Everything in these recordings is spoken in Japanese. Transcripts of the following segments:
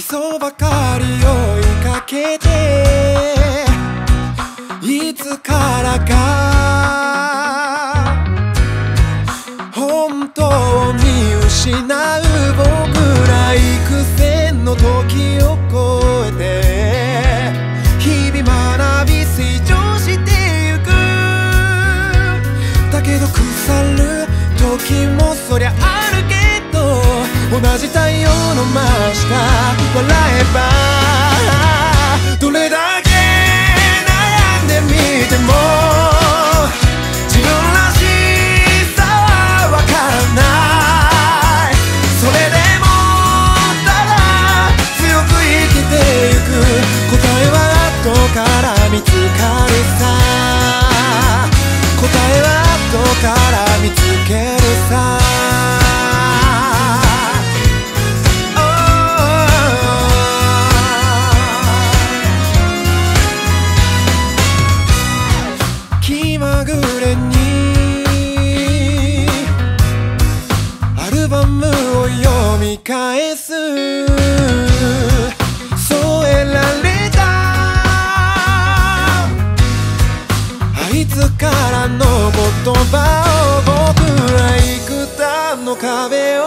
理想ばかり追いかけて、いつからか本当に失う僕ら幾千の時を超えて、日々学び成長してゆく。だけど腐る時もそりゃあるけど、同じ太陽の真下笑えば、どれだけ見ても自分らしさはわからない。それでもただ強く生きてゆく。答えは後から見つかるさ。答えは後から見つけるさ。返す添えられたあいつからの言葉を、僕ら幾多の壁を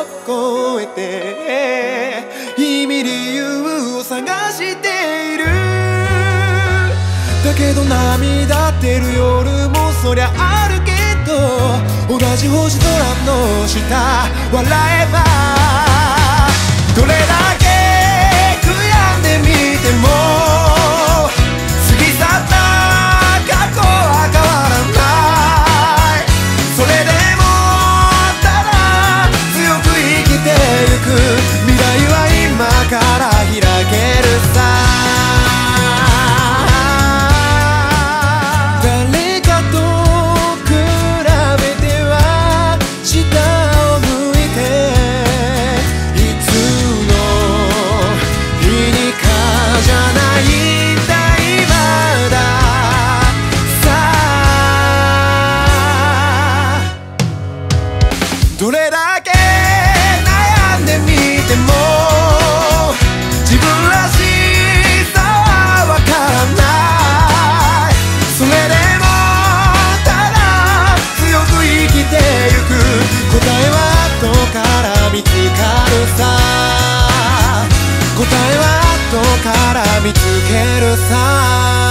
越えて意味理由を探している。だけど涙出る夜もそりゃあるけど、同じ星空の下笑えば、どれだけ悔やんでみても過ぎ去った過去は変わらない。それでもただ強く生きてゆく。未来は今から開けるさ。誰かと比べてはした答えは後から見つけるさ。